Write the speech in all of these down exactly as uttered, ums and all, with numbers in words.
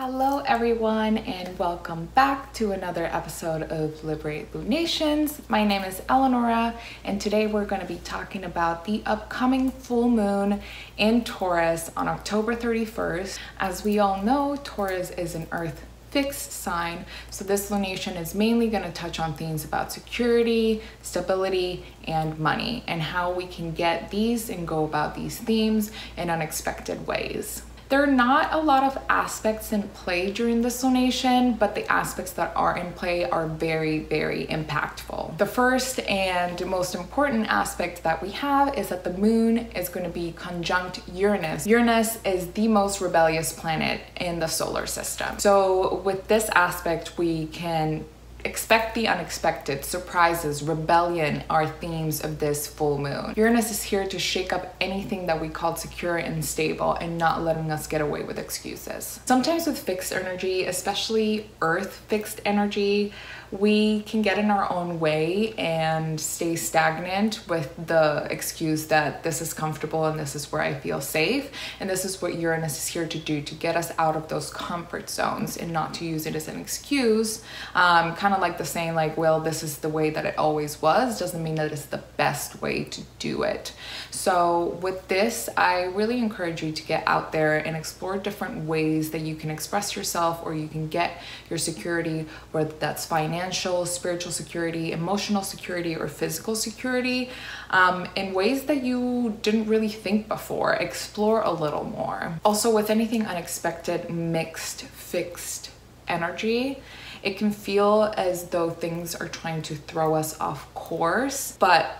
Hello everyone and welcome back to another episode of Liberate Lunations. My name is Eleonora and today we're going to be talking about the upcoming full moon in Taurus on October thirty-first. As we all know, Taurus is an earth fixed sign, so this lunation is mainly going to touch on themes about security, stability, and money, and how we can get these and go about these themes in unexpected ways. There are not a lot of aspects in play during this lunation, but the aspects that are in play are very, very impactful. The first and most important aspect that we have is that the moon is going to be conjunct Uranus. Uranus is the most rebellious planet in the solar system. So with this aspect, we can expect the unexpected. Surprises, rebellion are themes of this full moon. Uranus is here to shake up anything that we called secure and stable and not letting us get away with excuses. Sometimes with fixed energy, especially earth fixed energy, we can get in our own way and stay stagnant with the excuse that this is comfortable and this is where I feel safe. And this is what Uranus is here to do, to get us out of those comfort zones and not to use it as an excuse. Um, kind of like the saying, like, well, this is the way that it always was, doesn't mean that it's the best way to do it. So with this, I really encourage you to get out there and explore different ways that you can express yourself or you can get your security, whether that's financial, Financial, spiritual security, emotional security, or physical security um, in ways that you didn't really think before. Explore a little more. Also, with anything unexpected, mixed, fixed energy, it can feel as though things are trying to throw us off course, but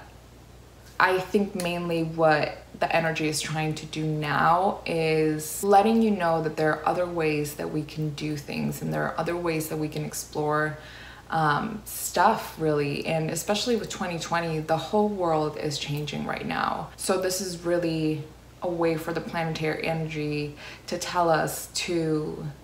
I think mainly what the energy is trying to do now is letting you know that there are other ways that we can do things and there are other ways that we can explore Um, stuff, really. And especially with twenty twenty, the whole world is changing right now. So this is really a way for the planetary energy to tell us to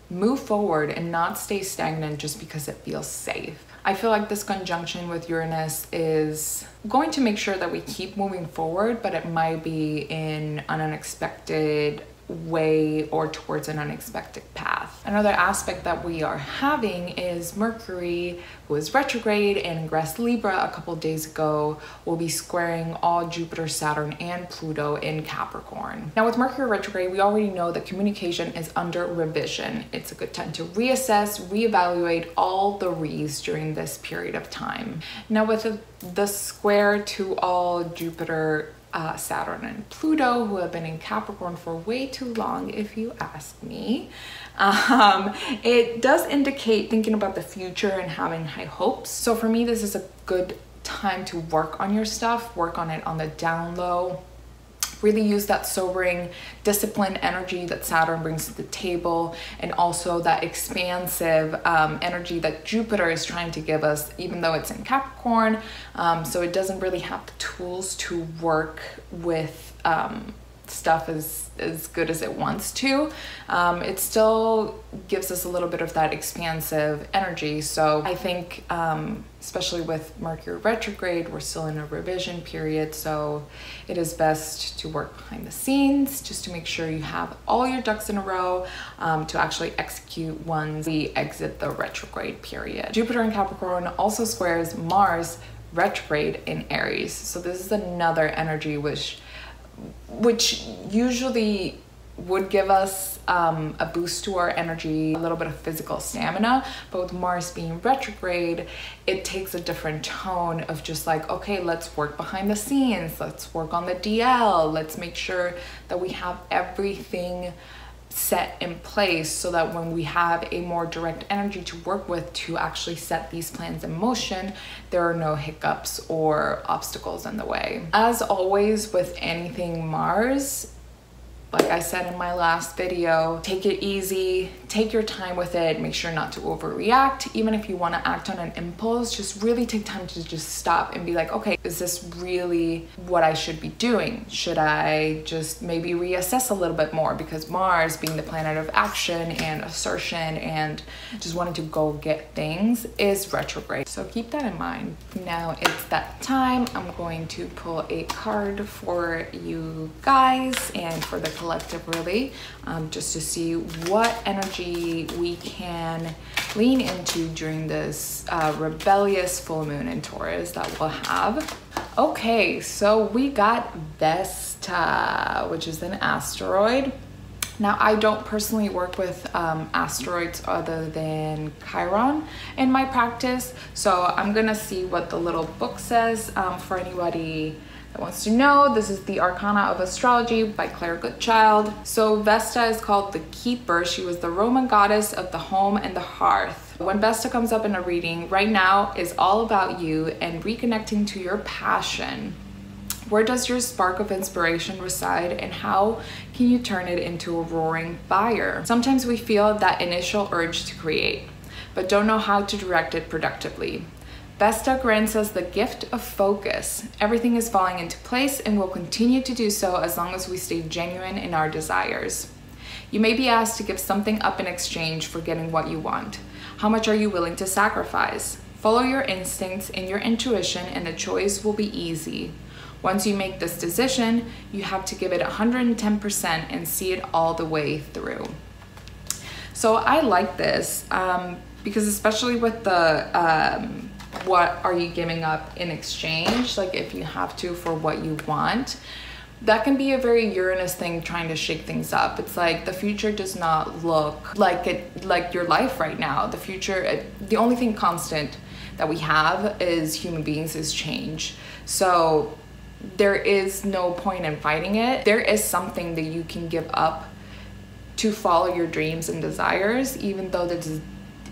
move forward and not stay stagnant just because it feels safe. I feel like this conjunction with Uranus is going to make sure that we keep moving forward, but it might be in an unexpected way or towards an unexpected path. Another aspect that we are having is Mercury, who is retrograde and ingressed Libra a couple days ago, will be squaring all Jupiter, Saturn, and Pluto in Capricorn. Now with Mercury retrograde, we already know that communication is under revision. It's a good time to reassess, reevaluate all the re's during this period of time. Now with the, the square to all Jupiter, Uh, Saturn and Pluto, who have been in Capricorn for way too long, if you ask me. Um, it does indicate thinking about the future and having high hopes. So for me, this is a good time to work on your stuff, work on it on the down low. Really use that sobering, disciplined energy that Saturn brings to the table, and also that expansive um, energy that Jupiter is trying to give us, even though it's in Capricorn. Um, so it doesn't really have the tools to work with um, stuff as, as good as it wants to. Um, it still gives us a little bit of that expansive energy. So I think, um, especially with Mercury retrograde, we're still in a revision period, so it is best to work behind the scenes just to make sure you have all your ducks in a row um, to actually execute once we exit the retrograde period. Jupiter in Capricorn also squares Mars retrograde in Aries, so this is another energy which which usually would give us um, a boost to our energy, a little bit of physical stamina, but with Mars being retrograde, it takes a different tone of just like, okay, let's work behind the scenes, let's work on the D L, let's make sure that we have everything set in place so that when we have a more direct energy to work with to actually set these plans in motion, there are no hiccups or obstacles in the way. As always with anything Mars, like I said in my last video, take it easy, take your time with it, make sure not to overreact. Even if you want to act on an impulse, just really take time to just stop and be like, okay, is this really what I should be doing? Should I just maybe reassess a little bit more? Because Mars being the planet of action and assertion and just wanting to go get things is retrograde. So keep that in mind. Now it's that time. I'm going to pull a card for you guys and for the collective really, um, just to see what energy we can lean into during this uh, rebellious full moon in Taurus that we'll have. Okay, so we got Vesta, which is an asteroid. Now, I don't personally work with um, asteroids other than Chiron in my practice, so I'm gonna see what the little book says. Um, for anybody that wants to know, this is the Arcana of Astrology by Claire Goodchild. So Vesta is called the Keeper. She was the Roman goddess of the home and the hearth. When Vesta comes up in a reading, right now is all about you and reconnecting to your passion. Where does your spark of inspiration reside, and how can you turn it into a roaring fire? Sometimes we feel that initial urge to create, but don't know how to direct it productively. Vesta grants us the gift of focus. Everything is falling into place and will continue to do so as long as we stay genuine in our desires. You may be asked to give something up in exchange for getting what you want. How much are you willing to sacrifice? Follow your instincts and your intuition, and the choice will be easy. Once you make this decision, you have to give it one hundred ten percent and see it all the way through. So I like this um, because especially with the um, what are you giving up in exchange, like if you have to for what you want, that can be a very Uranus thing, trying to shake things up. It's like the future does not look like it, like your life right now. The future, it, the only thing constant that we have as human beings is change. So there is no point in fighting it. There is something that you can give up to follow your dreams and desires, even though that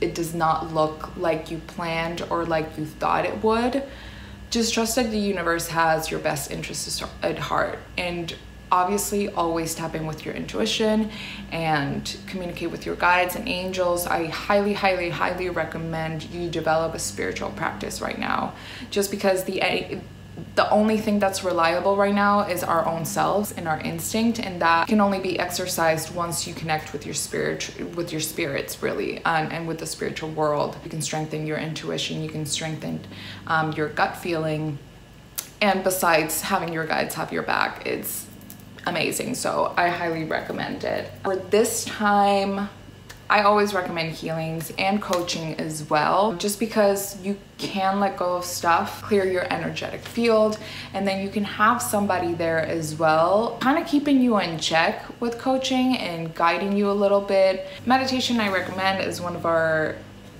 it does not look like you planned or like you thought it would. Just trust that the universe has your best interests at heart, and obviously always tap in with your intuition and communicate with your guides and angels. I highly, highly, highly recommend you develop a spiritual practice right now, just because the The only thing that's reliable right now is our own selves and our instinct, and that can only be exercised once you connect with your spirit, with your spirits really, and, and with the spiritual world. You can strengthen your intuition, you can strengthen um, your gut feeling, and besides having your guides have your back, it's amazing. So I highly recommend it. For this time, I always recommend healings and coaching as well, just because you can let go of stuff, clear your energetic field, and then you can have somebody there as well, kind of keeping you in check with coaching and guiding you a little bit. Meditation I recommend is one of our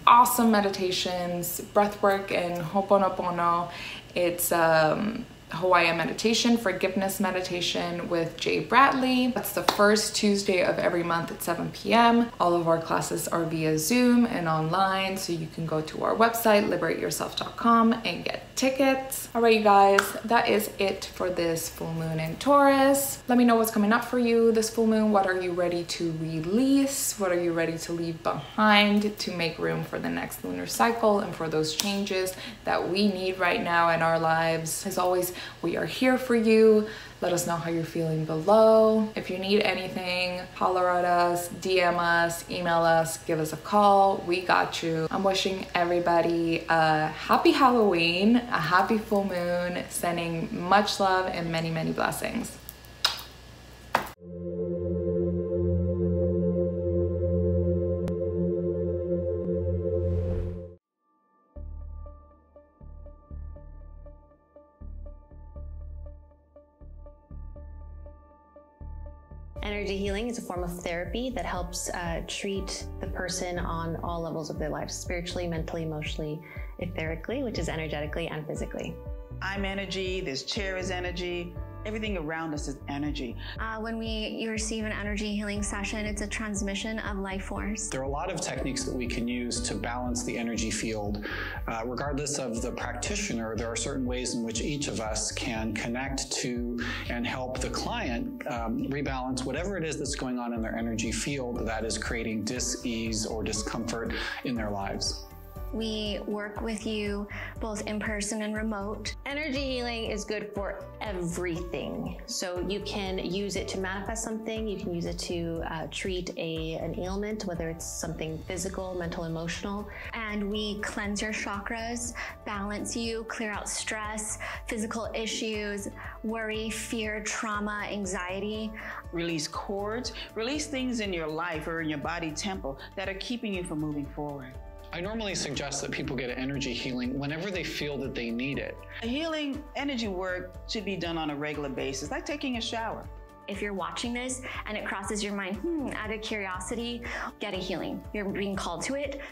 awesome meditations, breathwork and Ho'Oponopono. It's um, Hawaiian meditation, forgiveness meditation with Jay Bradley. That's the first Tuesday of every month at seven p m All of our classes are via Zoom and online, so you can go to our website, liberate yourself dot com, and get tickets. All right, you guys, that is it for this full moon in Taurus. Let me know what's coming up for you this full moon. What are you ready to release? What are you ready to leave behind to make room for the next lunar cycle and for those changes that we need right now in our lives? As always, we are here for you. Let us know how you're feeling below. If you need anything, holler at us, D M us, email us, give us a call. We got you. I'm wishing everybody a happy Halloween, a happy full moon, sending much love and many, many blessings. Energy healing is a form of therapy that helps uh, treat the person on all levels of their life, spiritually, mentally, emotionally, etherically, which is energetically and physically. I'm energy, this chair is energy, everything around us is energy. Uh, when we you receive an energy healing session, it's a transmission of life force. There are a lot of techniques that we can use to balance the energy field. Uh, regardless of the practitioner, there are certain ways in which each of us can connect to and help the client um, rebalance whatever it is that's going on in their energy field that is creating dis-ease or discomfort in their lives. We work with you both in person and remote. Energy healing is good for everything. So you can use it to manifest something. You can use it to uh, treat a, an ailment, whether it's something physical, mental, emotional. And we cleanse your chakras, balance you, clear out stress, physical issues, worry, fear, trauma, anxiety. Release cords, release things in your life or in your body temple that are keeping you from moving forward. I normally suggest that people get energy healing whenever they feel that they need it. Healing energy work should be done on a regular basis, like taking a shower. If you're watching this and it crosses your mind, hmm, out of curiosity, get a healing. You're being called to it.